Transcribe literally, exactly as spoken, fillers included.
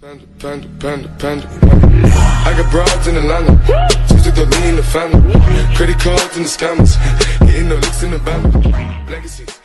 Panda, panda, panda, panda. I got broads in Atlanta. Just the lean, the family. Credit cards and the scammers. Getting no licks in the band. Legacies.